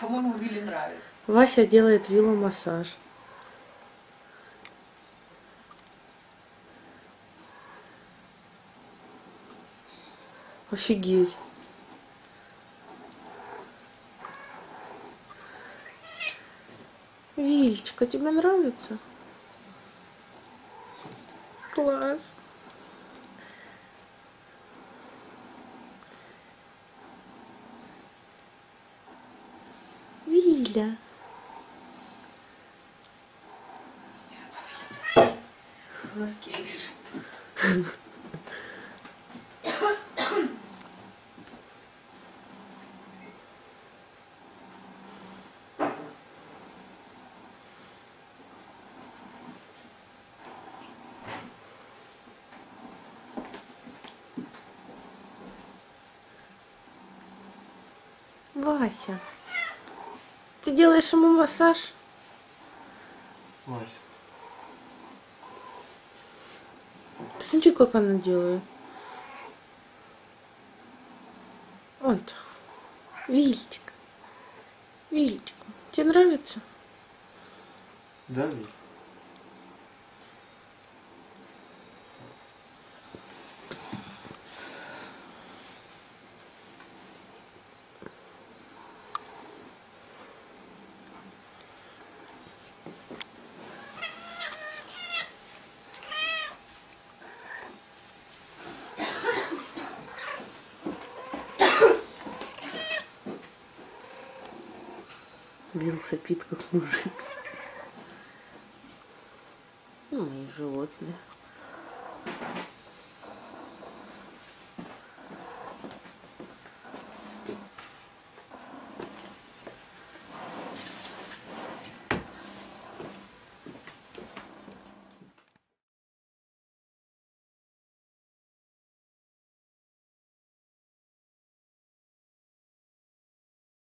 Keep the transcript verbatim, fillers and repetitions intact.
По-моему, Вилле нравится. Вася делает Виллу массаж. Офигеть. Вилечка, тебе нравится? Класс. Виля. Носки лежит. Вася. Ты делаешь ему массаж? Вася. Посмотри, как она делает. Вот. Вилечка. Вилечка. Тебе нравится? Да, Виль. Вилл сопит, как мужик. Ну и животные.